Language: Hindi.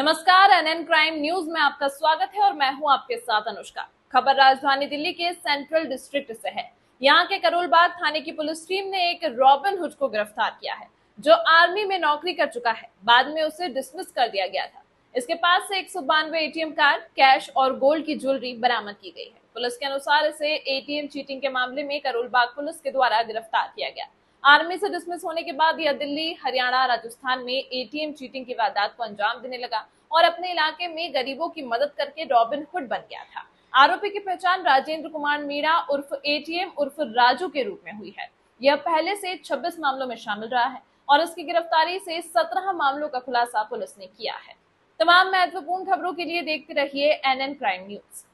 नमस्कार, एनएन क्राइम न्यूज में आपका स्वागत है और मैं हूं आपके साथ अनुष्का। खबर राजधानी दिल्ली के सेंट्रल डिस्ट्रिक्ट से है। यहां के करोलबाग थाने की पुलिस टीम ने एक रॉबिन हुड को गिरफ्तार किया है, जो आर्मी में नौकरी कर चुका है। बाद में उसे डिसमिस कर दिया गया था। इसके पास से 192 ATM कार्ड, कैश और गोल्ड की ज्वेलरी बरामद की गई है। पुलिस के अनुसार इसे ATM चीटिंग के मामले में करोलबाग पुलिस के द्वारा गिरफ्तार किया गया। आर्मी से डिसमिस होने के बाद यह दिल्ली, हरियाणा, राजस्थान में ATM चीटिंग की वारदात को अंजाम देने लगा और अपने इलाके में गरीबों की मदद करके रॉबिन हुड बन गया था। आरोपी की पहचान राजेंद्र कुमार मीणा उर्फ ATM उर्फ राजू के रूप में हुई है। यह पहले से 26 मामलों में शामिल रहा है और इसकी गिरफ्तारी से 17 मामलों का खुलासा पुलिस ने किया है। तमाम महत्वपूर्ण खबरों के लिए देखते रहिए NN क्राइम न्यूज।